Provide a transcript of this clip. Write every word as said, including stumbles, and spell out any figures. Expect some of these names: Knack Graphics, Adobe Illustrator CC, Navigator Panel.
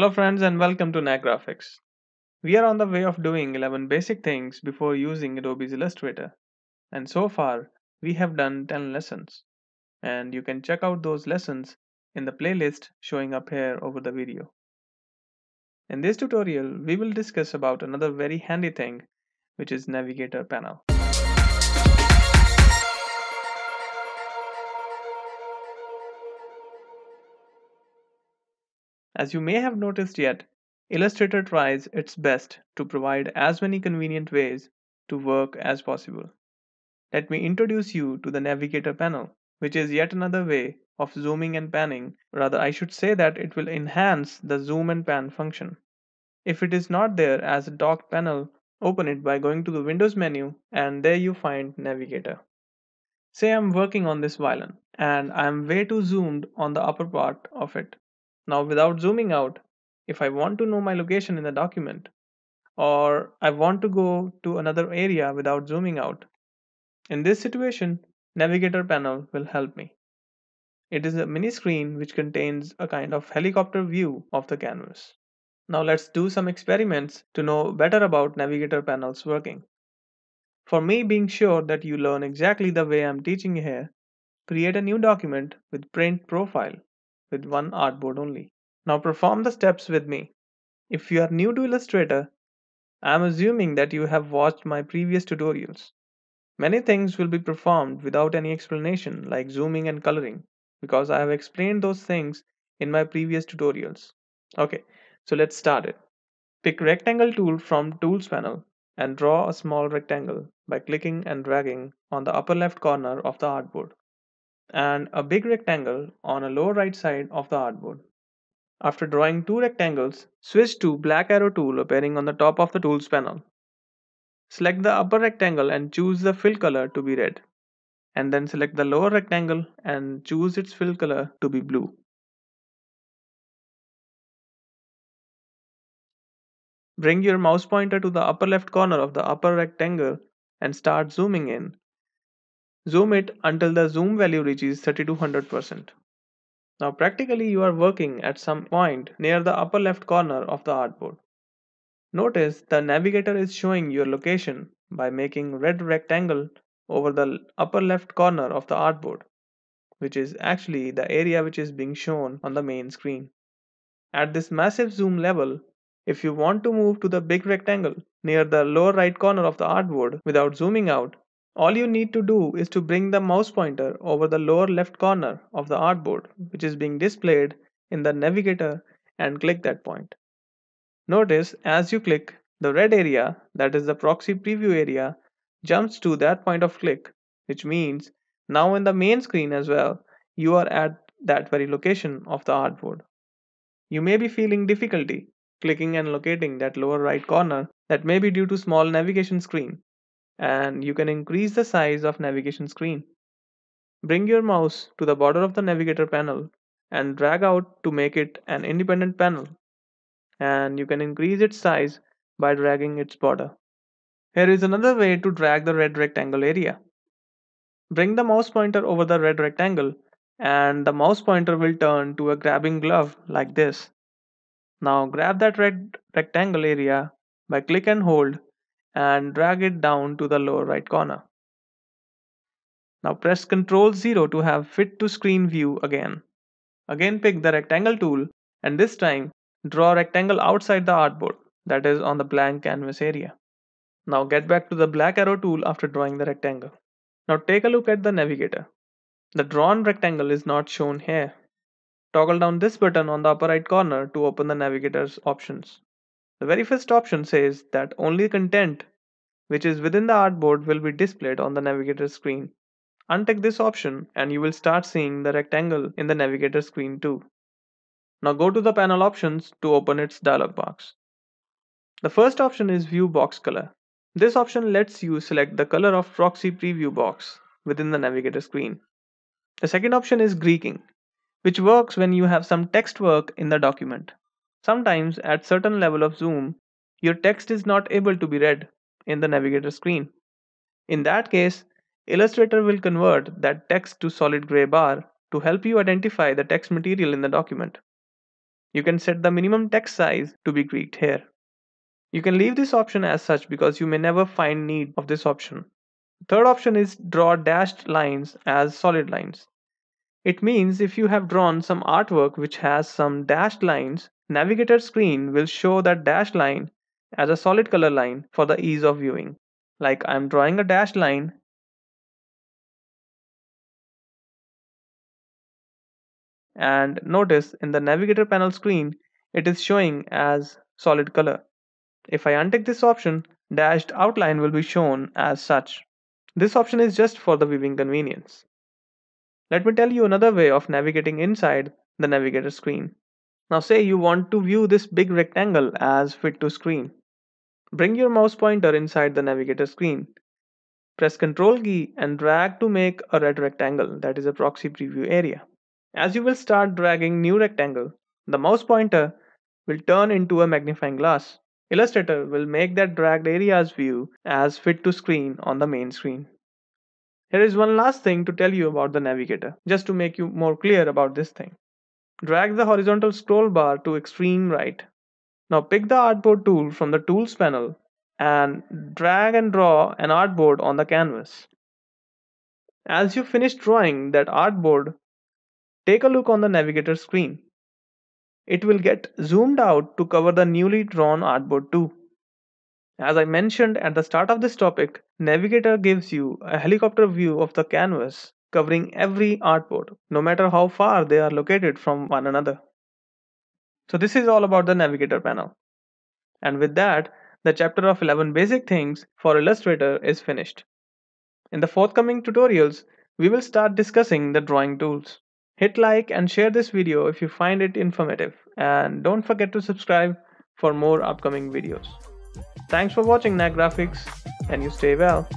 Hello friends and welcome to Knack Graphics. We are on the way of doing eleven basic things before using Adobe's Illustrator, and so far we have done ten lessons, and you can check out those lessons in the playlist showing up here over the video. In this tutorial we will discuss about another very handy thing, which is Navigator Panel. As you may have noticed yet, Illustrator tries its best to provide as many convenient ways to work as possible. Let me introduce you to the Navigator panel, which is yet another way of zooming and panning. Rather, I should say that it will enhance the zoom and pan function. If it is not there as a docked panel, open it by going to the Windows menu, and there you find Navigator. Say I'm working on this violin, and I'm way too zoomed on the upper part of it. Now, without zooming out, if I want to know my location in the document, or I want to go to another area without zooming out, in this situation, Navigator panel will help me. It is a mini screen which contains a kind of helicopter view of the canvas. Now let's do some experiments to know better about Navigator panels working. For me, being sure that you learn exactly the way I'm teaching here, create a new document with print profile with one artboard only. Now perform the steps with me. If you are new to Illustrator, I am assuming that you have watched my previous tutorials. Many things will be performed without any explanation, like zooming and coloring, because I have explained those things in my previous tutorials. Okay, so let's start it. Pick rectangle tool from Tools panel and draw a small rectangle by clicking and dragging on the upper left corner of the artboard, and a big rectangle on a lower right side of the artboard. After drawing two rectangles, switch to black arrow tool appearing on the top of the Tools panel. Select the upper rectangle and choose the fill color to be red, and then select the lower rectangle and choose its fill color to be blue. Bring your mouse pointer to the upper left corner of the upper rectangle and start zooming in. Zoom it until the zoom value reaches thirty-two hundred percent. Now practically you are working at some point near the upper left corner of the artboard. Notice the navigator is showing your location by making red rectangle over the upper left corner of the artboard, which is actually the area which is being shown on the main screen. At this massive zoom level, if you want to move to the big rectangle near the lower right corner of the artboard without zooming out, all you need to do is to bring the mouse pointer over the lower left corner of the artboard, which is being displayed in the navigator, and click that point. Notice as you click, the red area, that is the proxy preview area, jumps to that point of click, which means now in the main screen as well, you are at that very location of the artboard. You may be feeling difficulty clicking and locating that lower right corner. That may be due to small navigation screen, and you can increase the size of navigation screen. Bring your mouse to the border of the navigator panel and drag out to make it an independent panel, and you can increase its size by dragging its border. Here is another way to drag the red rectangle area. Bring the mouse pointer over the red rectangle, and the mouse pointer will turn to a grabbing glove like this. Now grab that red rectangle area by click and hold, and drag it down to the lower right corner. Now press control zero to have fit to screen view again. Again pick the rectangle tool, and this time draw a rectangle outside the artboard, that is on the blank canvas area. Now get back to the black arrow tool after drawing the rectangle. Now take a look at the navigator. The drawn rectangle is not shown here. Toggle down this button on the upper right corner to open the navigator's options. The very first option says that only content which is within the artboard will be displayed on the navigator screen. Untick this option and you will start seeing the rectangle in the navigator screen too. Now go to the panel options to open its dialog box. The first option is view box color. This option lets you select the color of proxy preview box within the navigator screen. The second option is greeking, which works when you have some text work in the document. Sometimes at certain level of zoom, your text is not able to be read in the navigator screen. In that case, Illustrator will convert that text to solid gray bar to help you identify the text material in the document. You can set the minimum text size to be Greek here. You can leave this option as such because you may never find need of this option. Third option is draw dashed lines as solid lines. It means if you have drawn some artwork which has some dashed lines, Navigator screen will show that dashed line as a solid color line for the ease of viewing. Like I'm drawing a dashed line. And notice in the Navigator panel screen, it is showing as solid color. If I untick this option, dashed outline will be shown as such. This option is just for the viewing convenience. Let me tell you another way of navigating inside the Navigator screen. Now say you want to view this big rectangle as fit to screen. Bring your mouse pointer inside the Navigator screen. Press Ctrl key and drag to make a red rectangle, that is a proxy preview area. As you will start dragging new rectangle, the mouse pointer will turn into a magnifying glass. Illustrator will make that dragged area's view as fit to screen on the main screen. Here is one last thing to tell you about the Navigator, just to make you more clear about this thing. Drag the horizontal scroll bar to extreme right. Now pick the artboard tool from the tools panel and drag and draw an artboard on the canvas. As you finish drawing that artboard, take a look on the Navigator screen. It will get zoomed out to cover the newly drawn artboard too. As I mentioned at the start of this topic, Navigator gives you a helicopter view of the canvas covering every artboard, no matter how far they are located from one another. So this is all about the Navigator panel. And with that, the chapter of eleven basic things for Illustrator is finished. In the forthcoming tutorials, we will start discussing the drawing tools. Hit like and share this video if you find it informative, and don't forget to subscribe for more upcoming videos. Thanks for watching Knack Graphics, and you stay well.